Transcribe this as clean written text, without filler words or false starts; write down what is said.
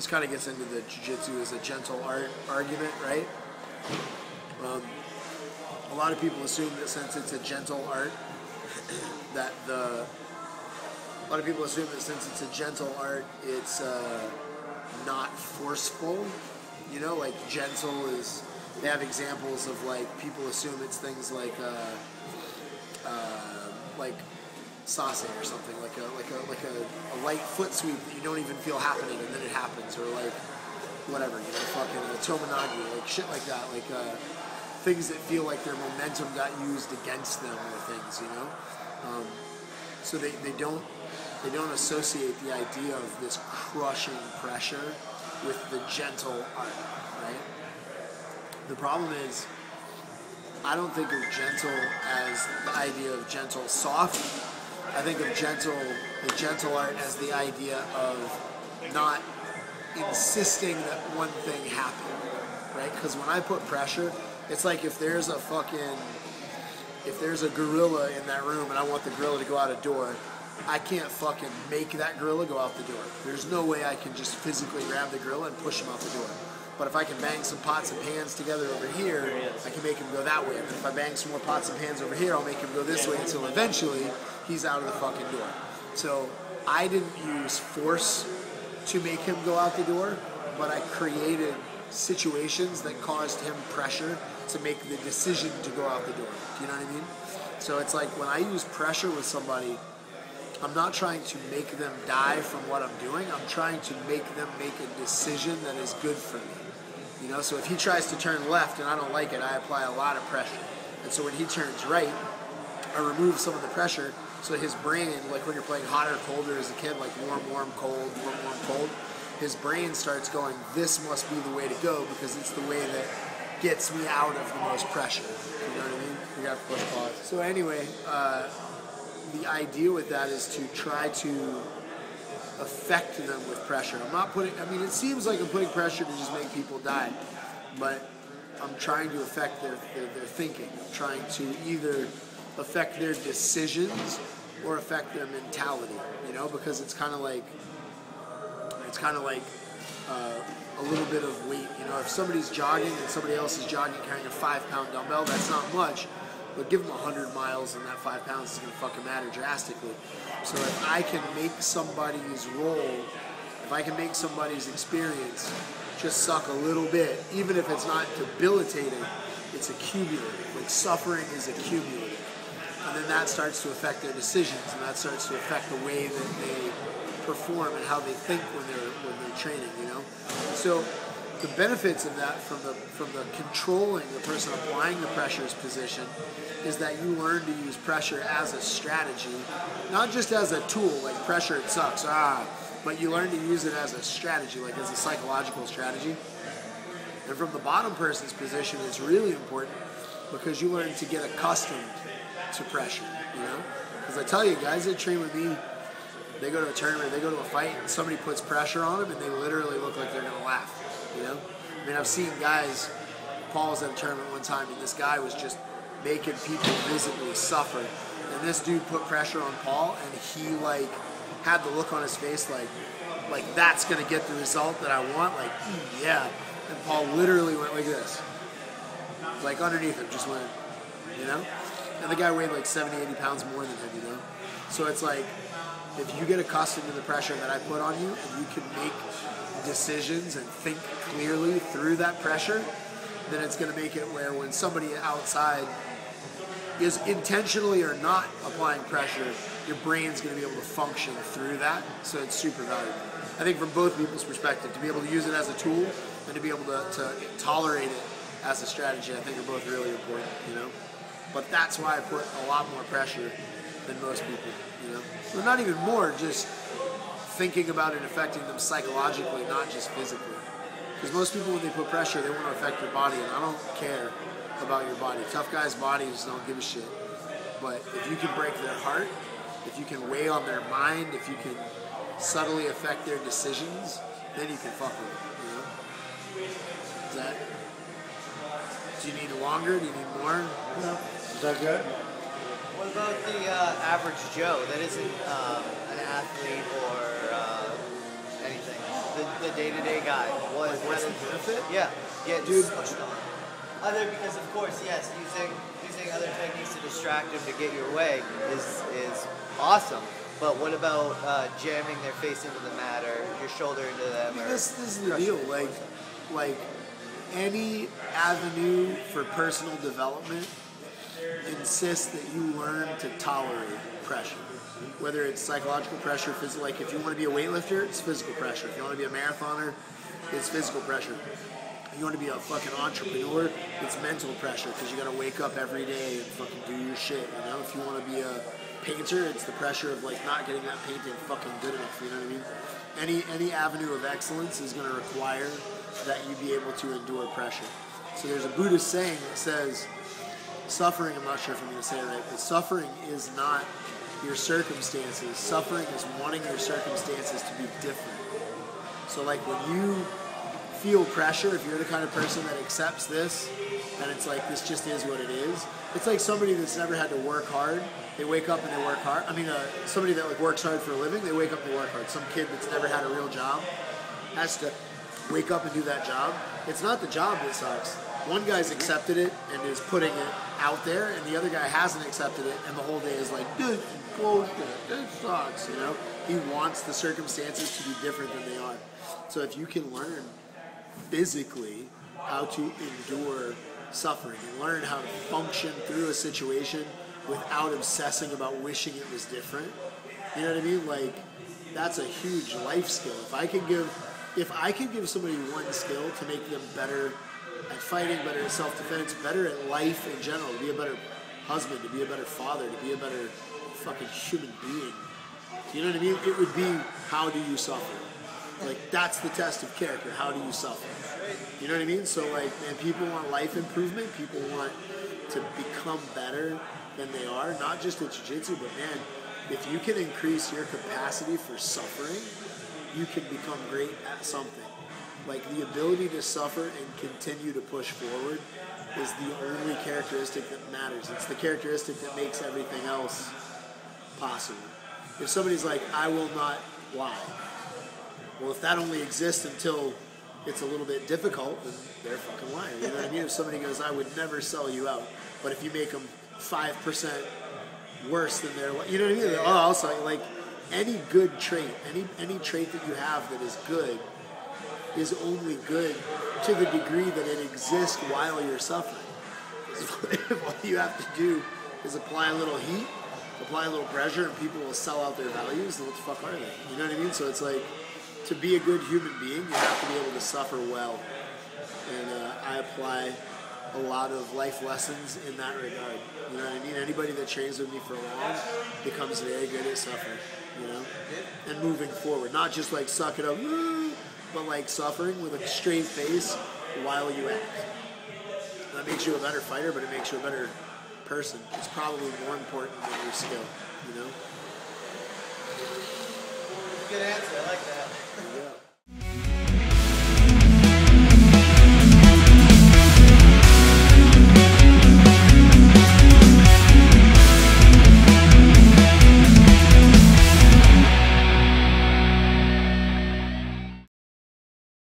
This kind of gets into the jiu-jitsu as a gentle art argument, right? A lot of people assume that since it's a gentle art, it's not forceful. You know, like gentle is. They have examples of like people assume it's things like sase or something, like a light foot sweep that you don't even feel happening, and then it happens, or like whatever, you know, fucking the tomonagi, like shit like that, like things that feel like their momentum got used against them or things, you know. So they don't associate the idea of this crushing pressure with the gentle art, right? The problem is, I don't think of gentle as the idea of gentle soft. I think of the gentle art as the idea of not insisting that one thing happen, right? Because when I put pressure, it's like if there's a gorilla in that room and I want the gorilla to go out a door, I can't fucking make that gorilla go out the door. There's no way I can just physically grab the gorilla and push him out the door. But if I can bang some pots and pans together over here, I can make him go that way. And if I bang some more pots and pans over here, I'll make him go this way until eventually he's out of the fucking door. So I didn't use force to make him go out the door, but I created situations that caused him pressure to make the decision to go out the door. Do you know what I mean? So it's like when I use pressure with somebody, I'm not trying to make them die from what I'm doing. I'm trying to make them make a decision that is good for me. You know, so if he tries to turn left and I don't like it, I apply a lot of pressure. And so when he turns right, I remove some of the pressure so his brain, like when you're playing hot or colder as a kid, like warm, warm, cold, warm, warm, cold, his brain starts going, this must be the way to go because it's the way that gets me out of the most pressure. You know what I mean? You got to push pause. So anyway, the idea with that is to try to affect them with pressure. I'm not putting, I mean, it seems like I'm putting pressure to just make people die, but I'm trying to affect their thinking. I'm trying to either affect their decisions or affect their mentality, you know, because it's kind of like a little bit of weight. You know, if somebody's jogging and somebody else is jogging carrying a 5-pound dumbbell, that's not much. But give them 100 miles and that 5 pounds is going to fucking matter drastically. So if I can make somebody's role, if I can make somebody's experience just suck a little bit, even if it's not debilitating, it's accumulative. Like suffering is accumulative. And then that starts to affect their decisions, and that starts to affect the way that they perform and how they think when they're training, you know? So the benefits of that from the controlling the person applying the pressure's position is that you learn to use pressure as a strategy, not just as a tool, like pressure, it sucks, but you learn to use it as a strategy, like as a psychological strategy. And from the bottom person's position, it's really important because you learn to get accustomed to pressure, you know? Because I tell you, guys that train with me, they go to a tournament, they go to a fight, and somebody puts pressure on them, and they literally look like they're going to laugh. You know, I mean, I've seen guys. Paul was at a tournament one time, and this guy was just making people visibly suffer. And this dude put pressure on Paul, and he like had the look on his face, like that's gonna get the result that I want. Like, yeah. And Paul literally went like this, like underneath him, just went, you know. And the guy weighed like 70, 80 pounds more than him, you know. So it's like if you get accustomed to the pressure that I put on you, and you can make decisions and think clearly through that pressure, then it's going to make it where when somebody outside is intentionally or not applying pressure, your brain's going to be able to function through that. So it's super valuable. I think from both people's perspective, to be able to use it as a tool and to be able to tolerate it as a strategy, I think are both really important, you know? But that's why I put a lot more pressure than most people, you know? Well, not even more, just thinking about it affecting them psychologically, not just physically. Because most people, when they put pressure, they want to affect your body, and I don't care about your body. Tough guys' bodies don't give a shit. But if you can break their heart, if you can weigh on their mind, if you can subtly affect their decisions, then you can fuck with it, you know? Is that... Do you need longer? Do you need more? No. Is that good? What about the average Joe that isn't an athlete or anything? the day-to-day guy was. What's the benefit? Yeah, get pushed on. Other, because of course, yes, using other techniques to distract him to get your way is awesome. But what about jamming their face into the mat or your shoulder into them? I mean, this is the deal. Like any avenue for personal development insists that you learn to tolerate pressure. Whether it's psychological pressure, physical, like if you want to be a weightlifter, it's physical pressure. If you want to be a marathoner, it's physical pressure. If you want to be a fucking entrepreneur, it's mental pressure because you got to wake up every day and fucking do your shit. You know, if you want to be a painter, it's the pressure of like not getting that painting fucking good enough. You know what I mean? Any avenue of excellence is going to require that you be able to endure pressure. So there's a Buddhist saying that says, suffering. I'm not sure if I'm going to say it right, but suffering is not your circumstances. Suffering is wanting your circumstances to be different. So like when you feel pressure, if you're the kind of person that accepts this, and it's like this just is what it is. It's like somebody that's never had to work hard. They wake up and they work hard. I mean, somebody that like works hard for a living, they wake up and they work hard. Some kid that's never had a real job has to wake up and do that job. It's not the job that sucks. One guy's accepted it and is putting it out there, and the other guy hasn't accepted it, and the whole day is like, dude, it sucks, you know? He wants the circumstances to be different than they are. So if you can learn physically how to endure suffering and learn how to function through a situation without obsessing about wishing it was different, you know what I mean? Like, that's a huge life skill. If I could give somebody one skill to make them better at fighting, better at self-defense, better at life in general, to be a better husband, to be a better father, to be a better fucking human being, you know what I mean? It would be, how do you suffer? Like, that's the test of character. How do you suffer? You know what I mean? So, like, man, people want life improvement. People want to become better than they are, not just at jiu-jitsu, but, man, if you can increase your capacity for suffering, you can become great at something. Like, the ability to suffer and continue to push forward is the only characteristic that matters. It's the characteristic that makes everything else possible. If somebody's like, I will not lie, well, if that only exists until it's a little bit difficult, then they're fucking lying. You know what I mean? If somebody goes, I would never sell you out, but if you make them 5% worse than their, you know what I mean? They're, oh, I'll sell you. Like, any good trait, any trait that you have that is good, is only good to the degree that it exists while you're suffering. If all you have to do is apply a little heat, apply a little pressure, and people will sell out their values, then what the fuck are they? You know what I mean? So it's like, to be a good human being, you have to be able to suffer well. And I apply a lot of life lessons in that regard. You know what I mean? Anybody that trains with me for long becomes very good at suffering, you know? And moving forward. Not just like suck it up, but like suffering with a straight face while you act. That makes you a better fighter, but it makes you a better person. It's probably more important than your skill, you know? Good answer, I like that.